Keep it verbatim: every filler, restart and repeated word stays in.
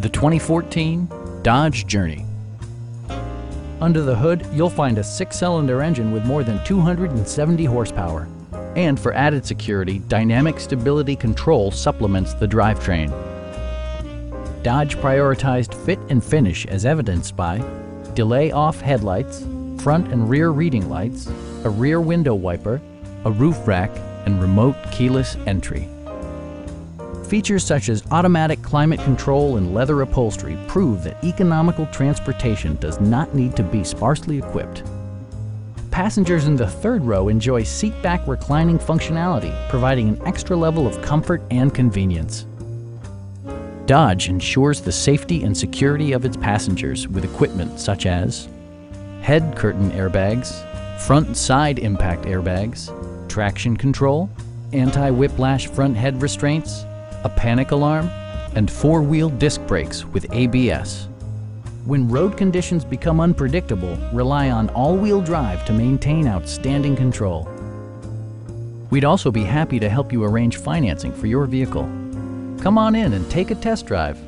The twenty fourteen Dodge Journey. Under the hood, you'll find a six-cylinder engine with more than two hundred seventy horsepower. And for added security, dynamic stability control supplements the drivetrain. Dodge prioritized fit and finish as evidenced by delay-off headlights, front and rear reading lights, a rear window wiper, a roof rack, and remote keyless entry. Features such as automatic climate control and leather upholstery prove that economical transportation does not need to be sparsely equipped. Passengers in the third row enjoy seatback reclining functionality, providing an extra level of comfort and convenience. Dodge ensures the safety and security of its passengers with equipment such as head curtain airbags, front and side impact airbags, traction control, anti-whiplash front head restraints, a panic alarm, and four-wheel disc brakes with A B S. When road conditions become unpredictable, rely on all-wheel drive to maintain outstanding control. We'd also be happy to help you arrange financing for your vehicle. Come on in and take a test drive.